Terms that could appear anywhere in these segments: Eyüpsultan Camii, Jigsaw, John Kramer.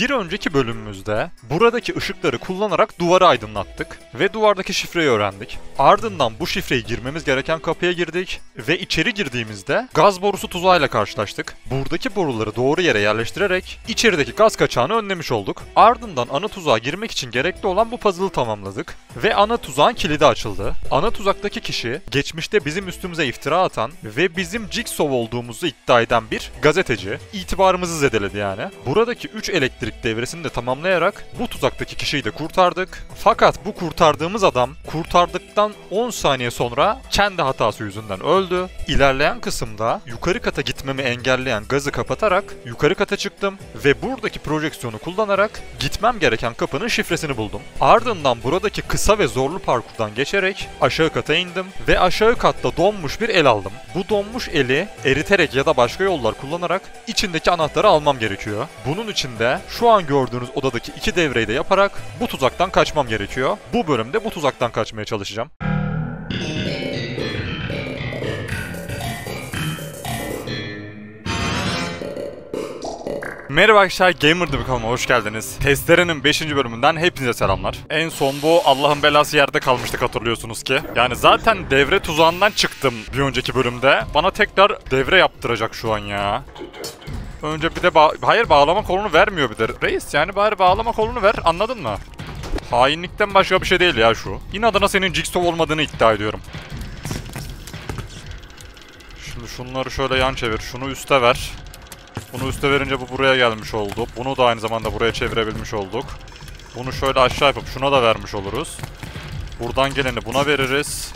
Bir önceki bölümümüzde buradaki ışıkları kullanarak duvarı aydınlattık ve duvardaki şifreyi öğrendik. Ardından bu şifreyi girmemiz gereken kapıya girdik ve içeri girdiğimizde gaz borusu tuzağıyla karşılaştık. Buradaki boruları doğru yere yerleştirerek içerideki gaz kaçağını önlemiş olduk. Ardından ana tuzağa girmek için gerekli olan bu puzzle'ı tamamladık ve ana tuzağın kilidi açıldı. Ana tuzaktaki kişi geçmişte bizim üstümüze iftira atan ve bizim Jigsaw olduğumuzu iddia eden bir gazeteci. İtibarımızı zedeledi yani. Buradaki 3 elektrik devresini de tamamlayarak bu tuzaktaki kişiyi de kurtardık. Fakat bu kurtardığımız adam kurtardıktan 10 saniye sonra kendi hatası yüzünden öldü. İlerleyen kısımda yukarı kata gitmemi engelleyen gazı kapatarak yukarı kata çıktım ve buradaki projeksiyonu kullanarak gitmem gereken kapının şifresini buldum. Ardından buradaki kısa ve zorlu parkurdan geçerek aşağı kata indim ve aşağı katta donmuş bir el aldım. Bu donmuş eli eriterek ya da başka yollar kullanarak içindeki anahtarı almam gerekiyor. Bunun için de şu an gördüğünüz odadaki 2 devreyi de yaparak bu tuzaktan kaçmam gerekiyor. Bu bölümde bu tuzaktan kaçmaya çalışacağım. Merhaba arkadaşlar, Gamer'da bir kanalıma hoş geldiniz. Testere'nin 5. bölümünden hepinize selamlar. En son bu Allah'ın belası yerde kalmıştık, hatırlıyorsunuz ki. Yani zaten devre tuzağından çıktım bir önceki bölümde. Bana tekrar devre yaptıracak şu an ya. Önce bir de bağlama kolunu vermiyor bir de. Reis yani bari bağlama kolunu ver, anladın mı? Hainlikten başka bir şey değil ya şu. İnadına senin Jigsaw olmadığını iddia ediyorum. Şimdi şunları şöyle yan çevir, şunu üste ver. Bunu üste verince bu buraya gelmiş oldu. Bunu da aynı zamanda buraya çevirebilmiş olduk. Bunu şöyle aşağı yapıp şuna da vermiş oluruz. Buradan geleni buna veririz.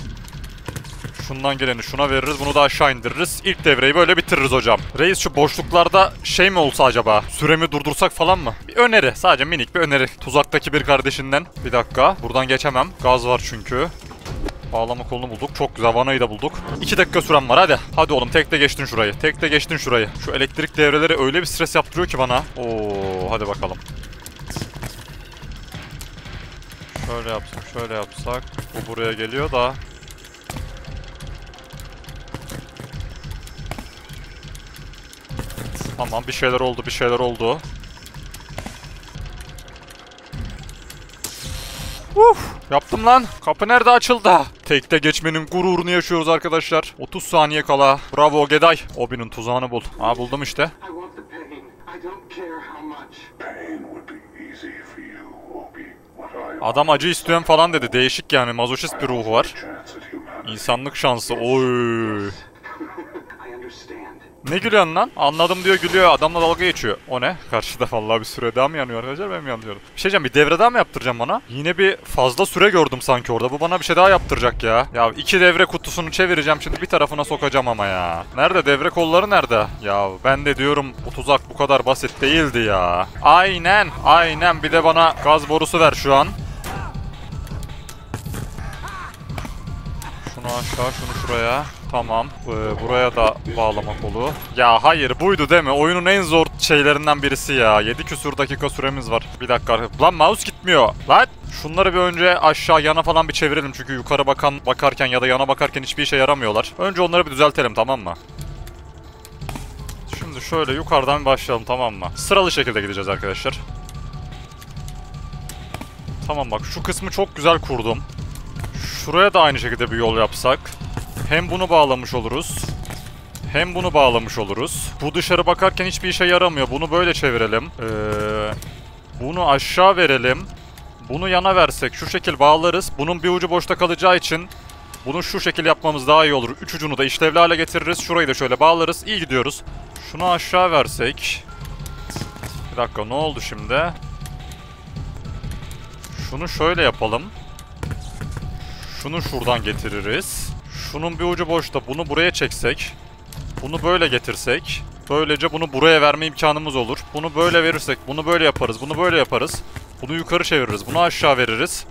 Şundan geleni şuna veririz. Bunu da aşağı indiririz. İlk devreyi böyle bitiririz hocam. Reis şu boşluklarda şey mi olsa acaba? Süremi durdursak falan mı? Bir öneri. Sadece minik bir öneri. Tuzaktaki bir kardeşinden. Bir dakika. Buradan geçemem. Gaz var çünkü. Bağlama kolunu bulduk. Çok güzel. Vanayı da bulduk. 2 dakika süren var. Hadi. Hadi oğlum. Tekte geçtin şurayı. Tekte geçtin şurayı. Şu elektrik devreleri öyle bir stres yaptırıyor ki bana. Oo, hadi bakalım. Şöyle yapsak. Şöyle yapsak. Bu buraya geliyor da. Tamam, bir şeyler oldu, bir şeyler oldu. Yaptım lan. Kapı nerede açıldı? Tekte geçmenin gururunu yaşıyoruz arkadaşlar. 30 saniye kala. Bravo Geday. Obi'nin tuzağını bul. Aa, buldum işte. Adam acı istiyorum falan dedi. Değişik yani. Mazoşist bir ruhu var. İnsanlık şansı. Oy. Ne gülüyorsun lan? Anladım diyor, gülüyor. Adamla dalga geçiyor. O ne? Karşıda vallahi bir süre daha mı yanıyor arkadaşlar? Ben mi yanıyorum? Bir şey diyeceğim, bir devre daha mı yaptıracağım bana? Yine bir fazla süre gördüm sanki orada. Bu bana bir şey daha yaptıracak ya. Ya 2 devre kutusunu çevireceğim şimdi, bir tarafına sokacağım ama ya. Nerede? Devre kolları nerede? Ya ben de diyorum bu tuzak bu kadar basit değildi ya. Aynen. Aynen. Bir de bana gaz borusu ver şu an. Şunu aşağı, şunu şuraya. Tamam. Buraya da bağlama kolu. Ya hayır, buydu değil mi? Oyunun en zor şeylerinden birisi ya. 7 küsur dakika süremiz var. Bir dakika. Lan mouse gitmiyor. Lan! Şunları bir önce aşağı yana falan bir çevirelim. Çünkü yukarı bakarken ya da yana bakarken hiçbir işe yaramıyorlar. Önce onları bir düzeltelim, tamam mı? Şimdi şöyle yukarıdan bir başlayalım, tamam mı? Sıralı şekilde gideceğiz arkadaşlar. Tamam bak, şu kısmı çok güzel kurdum. Şuraya da aynı şekilde bir yol yapsak. Hem bunu bağlamış oluruz. Hem bunu bağlamış oluruz. Bu dışarı bakarken hiçbir işe yaramıyor. Bunu böyle çevirelim. Bunu aşağı verelim. Bunu yana versek şu şekil bağlarız. Bunun bir ucu boşta kalacağı için bunu şu şekil yapmamız daha iyi olur. 3 ucunu da işlevli hale getiririz. Şurayı da şöyle bağlarız. İyi gidiyoruz. Şunu aşağı versek. Bir dakika, ne oldu şimdi? Şunu şöyle yapalım. Şunu şuradan getiririz. Şunun bir ucu boşta. Bunu buraya çeksek. Bunu böyle getirsek. Böylece bunu buraya verme imkanımız olur. Bunu böyle verirsek. Bunu böyle yaparız. Bunu böyle yaparız. Bunu yukarı çeviririz. Bunu aşağı veririz.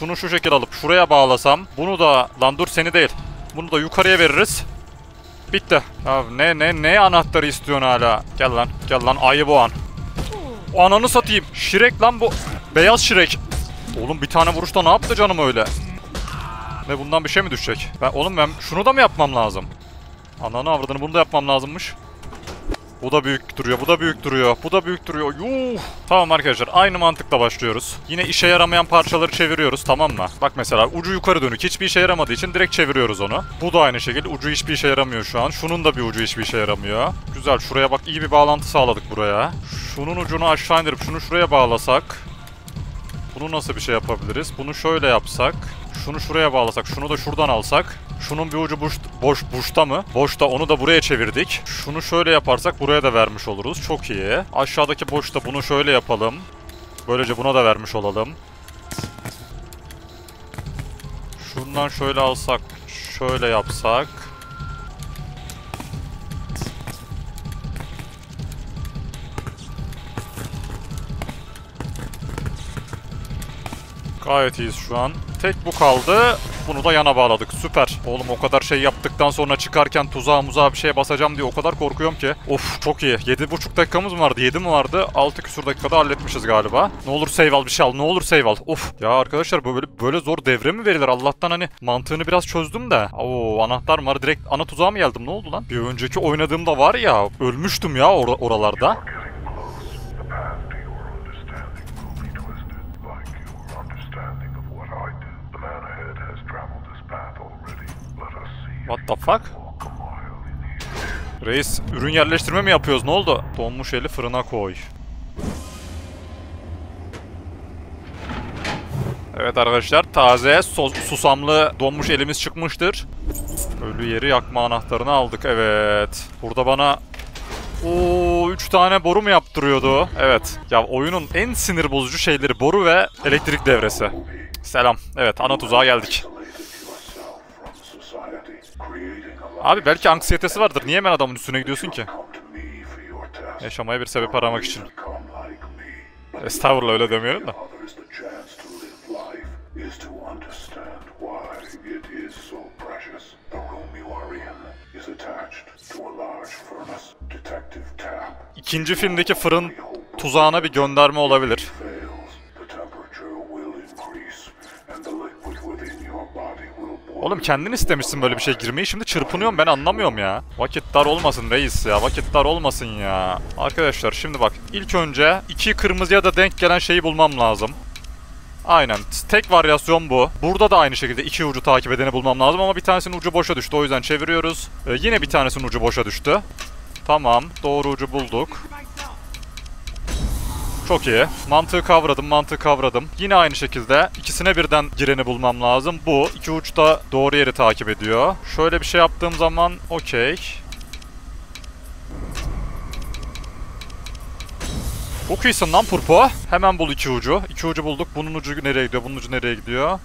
Şunu şu şekilde alıp şuraya bağlasam. Bunu da... Lan dur, seni değil. Bunu da yukarıya veririz. Bitti. Ya ne anahtarı istiyorsun hala? Gel lan. Gel lan. Ayıp o an. O ananı satayım. Şirek lan bu. Beyaz şirek. Oğlum bir tane vuruşta ne yaptı canım öyle? Ve bundan bir şey mi düşecek? Ben şunu da mı yapmam lazım? Ananı avradını, bunu da yapmam lazımmış. Bu da büyük duruyor, bu da büyük duruyor, bu da büyük duruyor. Yuh. Tamam arkadaşlar, aynı mantıkla başlıyoruz. Yine işe yaramayan parçaları çeviriyoruz, tamam mı? Bak mesela ucu yukarı dönük, hiçbir işe yaramadığı için direkt çeviriyoruz onu. Bu da aynı şekilde, ucu hiçbir işe yaramıyor şu an. Şunun da bir ucu hiçbir işe yaramıyor. Güzel, şuraya bak, iyi bir bağlantı sağladık buraya. Şunun ucunu aşağı indirip şunu şuraya bağlasak. Bunu nasıl bir şey yapabiliriz? Bunu şöyle yapsak. Şunu şuraya bağlasak, şunu da şuradan alsak. Şunun bir ucu boşta mı? Boşta, onu da buraya çevirdik. Şunu şöyle yaparsak buraya da vermiş oluruz. Çok iyi. Aşağıdaki boşta bunu şöyle yapalım. Böylece buna da vermiş olalım. Şundan şöyle alsak, şöyle yapsak. Gayet iyiyiz şu an. Tek bu kaldı. Bunu da yana bağladık. Süper. Oğlum o kadar şey yaptıktan sonra çıkarken tuzağa muzağa bir şeye basacağım diye o kadar korkuyorum ki. Of, çok iyi. 7,5 dakikamız mı vardı? 7 mi vardı? 6 küsur dakikada halletmişiz galiba. Ne olur save al, bir şey al. Ne olur save al. Of. Ya arkadaşlar böyle zor devre mi verilir? Allah'tan hani mantığını biraz çözdüm de. Oo, anahtar var. Direkt ana tuzağa mı geldim? Ne oldu lan? Bir önceki oynadığımda var ya, ölmüştüm ya oralarda. What the fuck? Reis, ürün yerleştirme mi yapıyoruz? Ne oldu? Donmuş eli fırına koy. Evet arkadaşlar, taze susamlı donmuş elimiz çıkmıştır. Ölü yeri yakma anahtarını aldık. Evet. Burada bana... Ooo, 3 tane boru mu yaptırıyordu? Evet. Ya oyunun en sinir bozucu şeyleri boru ve elektrik devresi. Selam. Evet, ana tuzağa geldik. Abi belki anksiyetesi vardır. Niye hemen adamın üstüne gidiyorsun ki? Yaşamaya bir sebep aramak için. Estağfurullah, öyle demiyorum da. İkinci filmdeki fırın tuzağına bir gönderme olabilir. Oğlum kendin istemişsin böyle bir şey girmeyi, şimdi çırpınıyorum ben, anlamıyorum ya. Vakit dar olmasın reis ya, vakit dar olmasın ya. Arkadaşlar şimdi bak, ilk önce iki kırmızıya da denk gelen şeyi bulmam lazım. Aynen, tek varyasyon bu. Burada da aynı şekilde iki ucu takip edeni bulmam lazım ama bir tanesinin ucu boşa düştü, o yüzden çeviriyoruz. Yine bir tanesinin ucu boşa düştü. Tamam, doğru ucu bulduk. Çok iyi. Mantığı kavradım, Yine aynı şekilde ikisine birden gireni bulmam lazım. Bu iki uçta doğru yeri takip ediyor. Şöyle bir şey yaptığım zaman okey. Çok iyisin lan Purpo. Hemen bul iki ucu. İki ucu bulduk. Bunun ucu nereye gidiyor? Bunun ucu nereye gidiyor?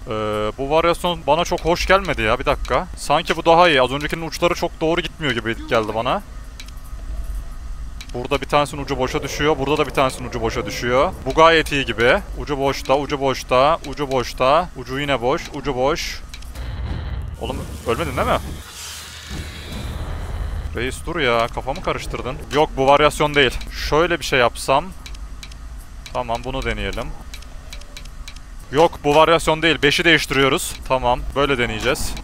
Bu varyasyon bana çok hoş gelmedi ya. Bir dakika. Sanki bu daha iyi. Az öncekinin uçları çok doğru gitmiyor gibi geldi bana. Burada bir tanesinin ucu boşa düşüyor. Burada da bir tanesinin ucu boşa düşüyor. Bu gayet iyi gibi. Ucu boşta, ucu yine boş, ucu boş. Oğlum ölmedin değil mi? Reis dur ya, kafamı karıştırdın. Yok, bu varyasyon değil. Şöyle bir şey yapsam. Tamam, bunu deneyelim. Yok, bu varyasyon değil. 5'i değiştiriyoruz. Tamam, böyle deneyeceğiz.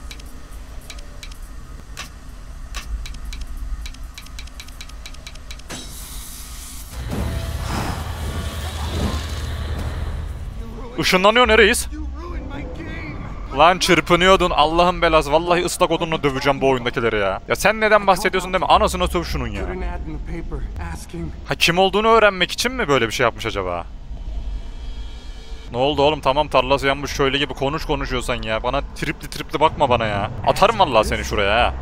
Işınlanıyor nereyiz? Lan çırpınıyordun Allah'ın belası. Vallahi ıslak odunla döveceğim bu oyundakileri ya. Ya sen neden bahsediyorsun değil mi? Anasını söv şunun ya. Ha, kim olduğunu öğrenmek için mi böyle bir şey yapmış acaba? Ne oldu oğlum? Tamam, tarlası yanmış şöyle gibi konuşuyorsan ya. Bana tripli bakma bana ya. Atarım vallahi seni şuraya ha.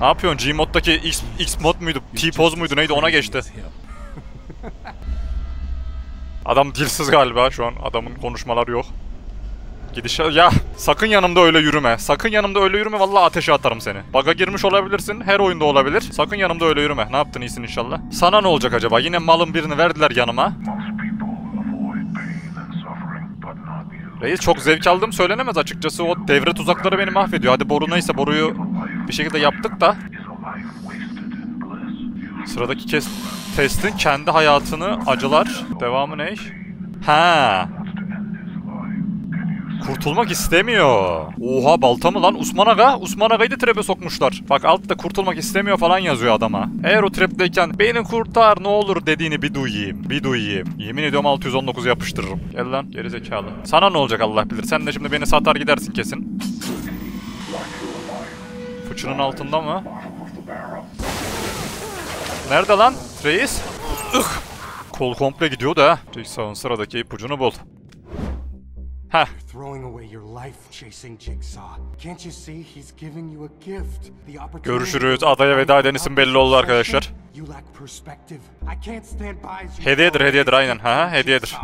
Ne yapıyorsun? Gmod'daki X mod muydu? T-Pose muydu? Neydi? Ona geçti. Adam dilsiz galiba şu an. Adamın konuşmaları yok. Gidiş ya, sakın yanımda öyle yürüme. Vallahi ateşe atarım seni. Bug'a girmiş olabilirsin. Her oyunda olabilir. Sakın yanımda öyle yürüme. Ne yaptın, iyisin inşallah. Sana ne olacak acaba? Yine malın birini verdiler yanıma. Reis, çok zevk aldım söylenemez açıkçası. O devre tuzakları beni mahvediyor. Hadi boru neyse, boruyu bir şekilde yaptık da. Sıradaki testin kendi hayatını acılar. Devamı ne? Ha. Kurtulmak istemiyor. Oha, balta mı lan? Osman Aga. Osman Aga'yı da trap'e sokmuşlar. Bak altta kurtulmak istemiyor falan yazıyor adama. Eğer o trap'teyken beni kurtar ne olur dediğini bir duyayım. Bir duyayım. Yemin ediyorum 619 yapıştırırım. Gel lan gerizekalı. Sana ne olacak Allah bilir. Sen de şimdi beni satar gidersin kesin. Fıçının altında mı? Nerede lan reis? Kol komple gidiyor da. Jigsaw'ın sıradaki ipucunu bul. Heh. Görüşürüz. Adaya veda edenisin belli oldu arkadaşlar. Hediyedir, hediyedir aynen. Ha, hediyedir.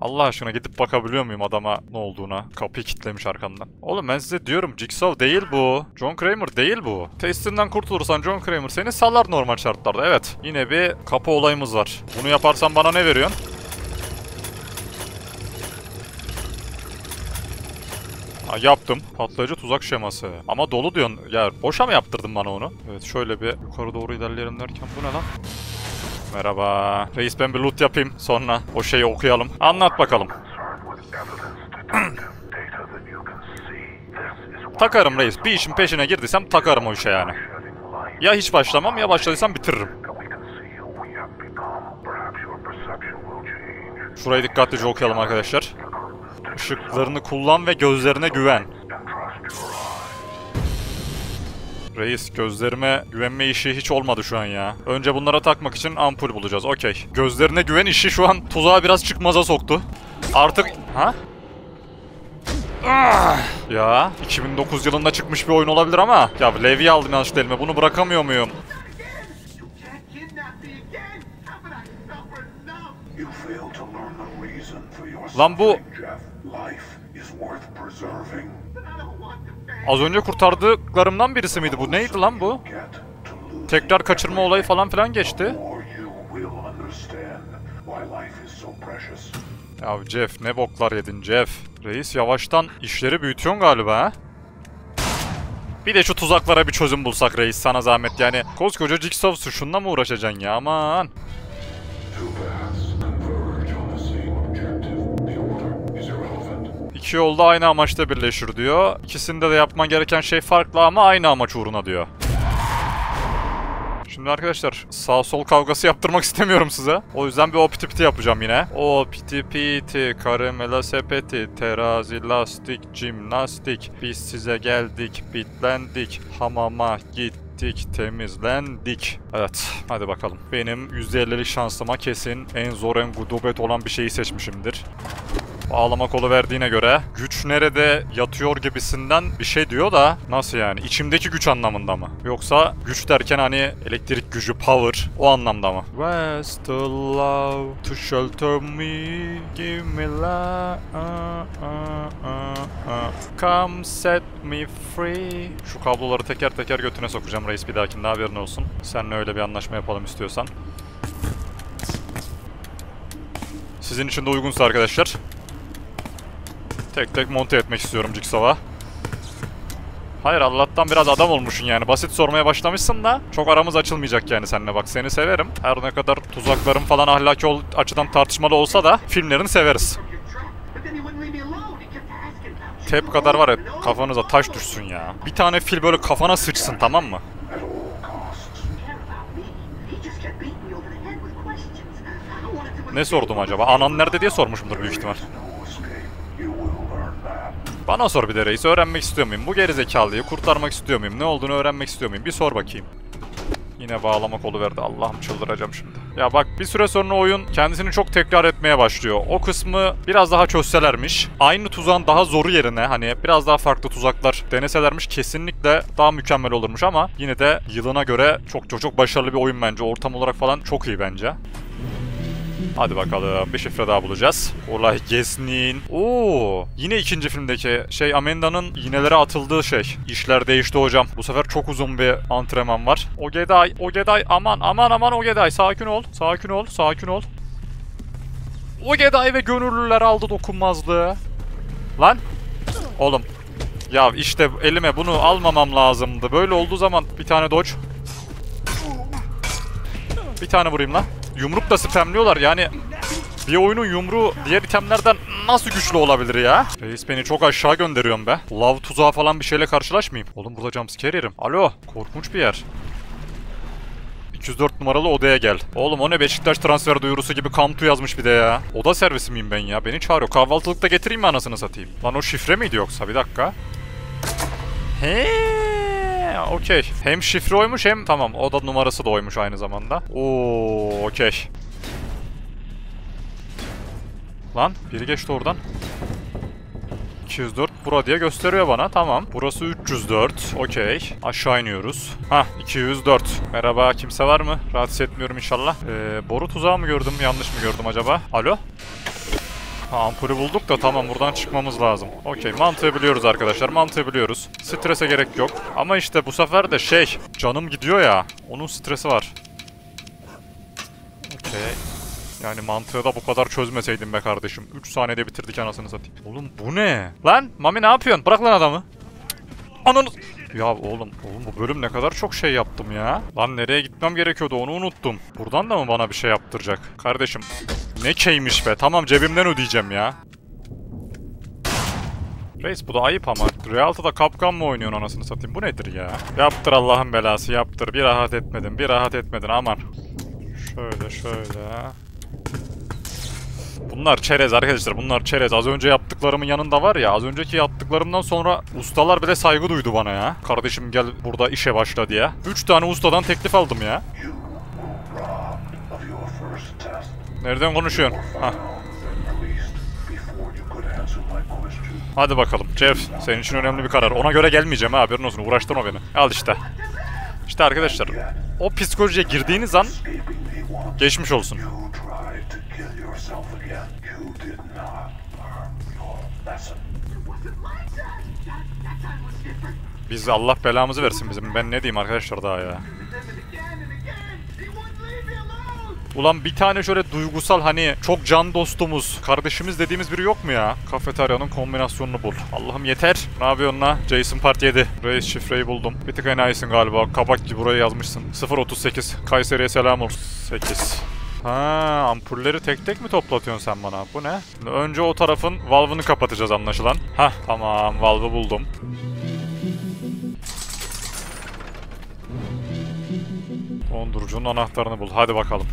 Allah aşkına gidip bakabiliyor muyum adama ne olduğuna? Kapıyı kilitlemiş arkamdan. Oğlum ben size diyorum Jigsaw değil bu. John Kramer değil bu. Testinden kurtulursan John Kramer seni sallar normal şartlarda. Evet. Yine bir kapı olayımız var. Bunu yaparsan bana ne veriyorsun? Ha, yaptım. Patlayıcı tuzak şeması. Ama dolu diyorsun. Ya boşa mı yaptırdın bana onu? Evet şöyle bir yukarı doğru ilerleyelim derken bu ne lan? Merhaba. Reis ben bir loot yapayım sonra o şeyi okuyalım. Anlat bakalım. Takarım reis. Bir işin peşine girdiysem takarım o işe yani. Ya hiç başlamam ya başladıysam bitiririm. Şurayı dikkatlice okuyalım arkadaşlar. Işıklarını kullan ve gözlerine güven. Reis gözlerime güvenme işi hiç olmadı şu an ya. Önce bunlara takmak için ampul bulacağız. Okey. Gözlerine güven işi şu an tuzağa biraz çıkmaza soktu. Artık... Ha? Ya 2009 yılında çıkmış bir oyun olabilir ama. Ya Levi'yi aldım yanlışlıkla elime. Bunu bırakamıyor muyum? Lan bu... Az önce kurtardıklarımdan birisi miydi bu? Neydi lan bu? Tekrar kaçırma olayı falan filan geçti. Ya Jeff ne boklar yedin Jeff. Reis yavaştan işleri büyütüyorsun galiba ha? Bir de şu tuzaklara bir çözüm bulsak reis sana zahmet yani. Koskoca Jigsaw'su şununla mı uğraşacaksın ya aman. İki yolda aynı amaçta birleşir diyor. İkisinde de yapman gereken şey farklı ama aynı amaç uğruna diyor. Şimdi arkadaşlar sağ sol kavgası yaptırmak istemiyorum size. O yüzden bir o piti piti yapacağım yine. O piti piti, karamela sepeti, terazi, lastik, jimnastik. Biz size geldik, bitlendik, hamama gittik, temizlendik. Evet hadi bakalım. Benim %50'lik şansıma kesin en zor en gudubet olan bir şeyi seçmişimdir. Ağlama kolu verdiğine göre güç nerede yatıyor gibisinden bir şey diyor da nasıl yani? İçimdeki güç anlamında mı? Yoksa güç derken hani elektrik gücü, power o anlamda mı? Where's the love to shelter me? Give me life. Come set me free. Şu kabloları teker teker götüne sokacağım reis bir dahakinde haberin olsun. Seninle öyle bir anlaşma yapalım istiyorsan. Sizin için de uygunsa arkadaşlar. Tek tek monte etmek istiyorum Jigsaw'a. Hayır Allah'tan biraz adam olmuşsun yani. Basit sormaya başlamışsın da çok aramız açılmayacak yani seninle bak. Seni severim. Her ne kadar tuzakların falan ahlaki açıdan tartışmalı olsa da filmlerini severiz. Tep kadar var ya kafanıza taş düşsün ya. Bir tane fil böyle kafana sıçsın tamam mı? Ne sordum acaba? Anan nerede diye sormuşumdur büyük ihtimal. Bana sor bir de reis. Öğrenmek istiyor muyum? Bu gerizekalıyı kurtarmak istiyor muyum? Ne olduğunu öğrenmek istiyor muyum? Bir sor bakayım. Yine bağlama kolu verdi. Allah'ım çıldıracağım şimdi. Ya bak bir süre sonra oyun kendisini çok tekrar etmeye başlıyor. O kısmı biraz daha çözselermiş. Aynı tuzağın daha zoru yerine hani biraz daha farklı tuzaklar deneselermiş kesinlikle daha mükemmel olurmuş ama yine de yılına göre çok başarılı bir oyun bence. Ortam olarak falan çok iyi bence. Hadi bakalım bir şifre daha bulacağız. Olay gezinin. Oo, yine ikinci filmdeki şey Amenda'nın iğnelere atıldığı şey. İşler değişti hocam. Bu sefer çok uzun bir antrenman var. Ogeday, Ogeday aman aman aman Ogeday sakin ol. Sakin ol, sakin ol. Ogeday ve gönüllüler aldı dokunmazlığı. Lan. Oğlum. Ya işte elime bunu almamam lazımdı. Böyle olduğu zaman bir tane dodge. Bir tane vurayım lan. Yumruk da spamliyorlar yani Bir oyunun yumruğu diğer itemlerden nasıl güçlü olabilir ya? Reis beni çok aşağı gönderiyorum be. Lav tuzağı falan bir şeyle karşılaşmayayım. Oğlum burada jumpscare yerim. Alo, korkunç bir yer. 204 numaralı odaya gel. Oğlum o ne, Beşiktaş transfer duyurusu gibi Kamtu yazmış bir de ya. Oda servisi miyim ben ya? Beni çağırıyor. Kahvaltılıkta getireyim mi anasını satayım? Lan o şifre miydi yoksa? Bir dakika. Heee. Okey. Hem şifre oymuş hem tamam. Oda numarası da oymuş aynı zamanda. Oo, okey. Lan biri geçti oradan. 204 bura diye gösteriyor bana. Tamam. Burası 304. Okey. Aşağı iniyoruz. Hah, 204. Merhaba, kimse var mı? Rahatsız etmiyorum inşallah. Boru tuzağı mı gördüm? Yanlış mı gördüm acaba? Alo? Ha, ampulü bulduk da tamam, buradan çıkmamız lazım. Okey, mantığı biliyoruz arkadaşlar, mantığı biliyoruz. Strese gerek yok. Ama işte bu sefer de şey, canım gidiyor ya. Onun stresi var. Okey. Yani mantığı da bu kadar çözmeseydim be kardeşim. 3 saniyede bitirdik anasını satayım. Oğlum bu ne? Lan Mami ne yapıyorsun? Bırak lan adamı. Ananı... Ya oğlum bu bölüm ne kadar çok şey yaptım ya. Lan nereye gitmem gerekiyordu onu unuttum. Buradan da mı bana bir şey yaptıracak? Kardeşim ne keymiş be. Tamam, cebimden ödeyeceğim ya. Reis bu da ayıp ama. Realta'da kapkan mı oynuyorsun anasını satayım? Bu nedir ya? Yaptır Allah'ın belası, yaptır. Bir rahat etmedin, bir rahat etmedin aman. Şöyle şöyle. Bunlar çerez arkadaşlar, bunlar çerez. Az önce yaptıklarımın yanında var ya, az önceki yaptıklarımdan sonra ustalar bile saygı duydu bana ya. Kardeşim gel burada işe başla diye. 3 tane ustadan teklif aldım ya. Nereden konuşuyorsun? Hah. Hadi bakalım Jeff, senin için önemli bir karar. Ona göre gelmeyeceğim ha, haberin olsun, uğraştırma beni. Al işte. İşte arkadaşlar, o psikolojiye girdiğiniz an geçmiş olsun. Biz Allah belamızı versin bizim. Ben ne diyeyim arkadaşlar daha ya. Ulan bir tane şöyle duygusal, hani çok can dostumuz, kardeşimiz dediğimiz biri yok mu ya? Kafeteryanın kombinasyonunu bul. Allah'ım yeter. Ne yapıyorsun la? Jason Part 7. Reis şifreyi buldum. Bir tık enayisin galiba. Kabak gibi buraya yazmışsın. 038. Kayseri'ye selam olsun. 8. Ha, ampulleri tek tek mi toplatıyorsun sen bana? Bu ne? Şimdi önce o tarafın valvını kapatacağız anlaşılan. Hah, tamam, valvı buldum. Dondurucunun anahtarını bul. Hadi bakalım.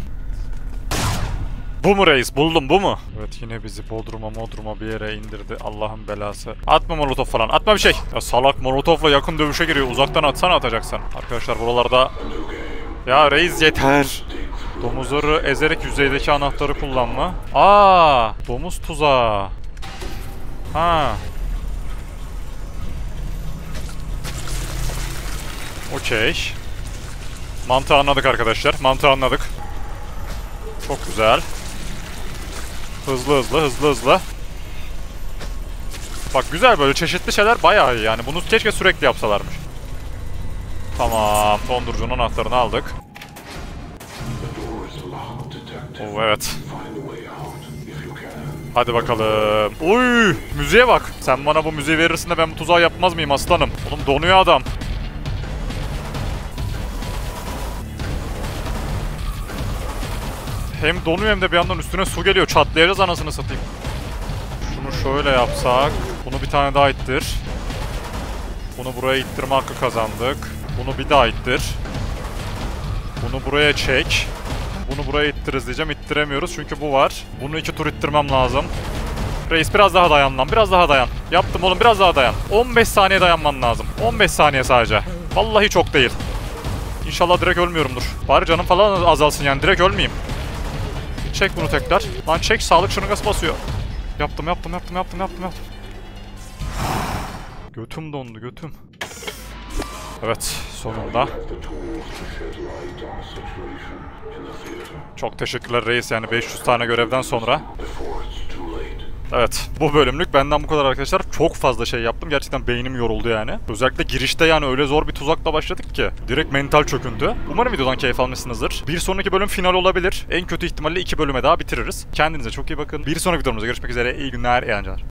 Bu mu reis? Buldum, bu mu? Evet, yine bizi bodruma bir yere indirdi. Allah'ın belası. Atma molotof falan. Atma bir şey. Ya salak, molotofla yakın dövüşe giriyor. Uzaktan atsana, atacaksan. Arkadaşlar buralarda... Ya reis yeter. Domuzları ezerek yüzeydeki anahtarı kullanma. Aa, domuz tuzağı. Ha. Okey. Mantığı anladık arkadaşlar. Mantığı anladık. Çok güzel. Hızlı. Bak güzel, böyle çeşitli şeyler bayağı iyi yani. Bunu keşke sürekli yapsalarmış. Tamam. Dondurucunun anahtarını aldık. Oh, evet. Hadi bakalım. Oy, müziğe bak. Sen bana bu müziği verirsin de ben bu tuzağı yapmaz mıyım aslanım? Oğlum donuyor adam. Hem donuyor hem de bir yandan üstüne su geliyor. Çatlayacağız anasını satayım. Şunu şöyle yapsak. Bunu bir tane daha ittir. Bunu buraya ittirme hakkı kazandık. Bunu bir daha ittir. Bunu buraya çek. Bunu buraya ittiriz diyeceğim. İttiremiyoruz çünkü bu var. Bunu 2 tur ittirmem lazım. Reis biraz daha dayan lan. Biraz daha dayan. Yaptım oğlum, biraz daha dayan. 15 saniye dayanman lazım. 15 saniye sadece. Vallahi çok değil. İnşallah direkt ölmüyorumdur. Bari canım falan azalsın yani, direkt ölmeyeyim. Çek bunu tekrar. Lan çek, sağlık şırıngası basıyor. Yaptım. Götüm dondu, götüm. Evet, sonunda. Çok teşekkürler reis, yani 500 tane görevden sonra. Evet, bu bölümlük benden bu kadar arkadaşlar. Çok fazla şey yaptım, gerçekten beynim yoruldu yani. Özellikle girişte yani öyle zor bir tuzakla başladık ki direkt mental çöküntü. Umarım videodan keyif almışsınızdır. Bir sonraki bölüm final olabilir. En kötü ihtimalle 2 bölüme daha bitiririz. Kendinize çok iyi bakın. Bir sonraki videomuzda görüşmek üzere. İyi günler, eğlenceler.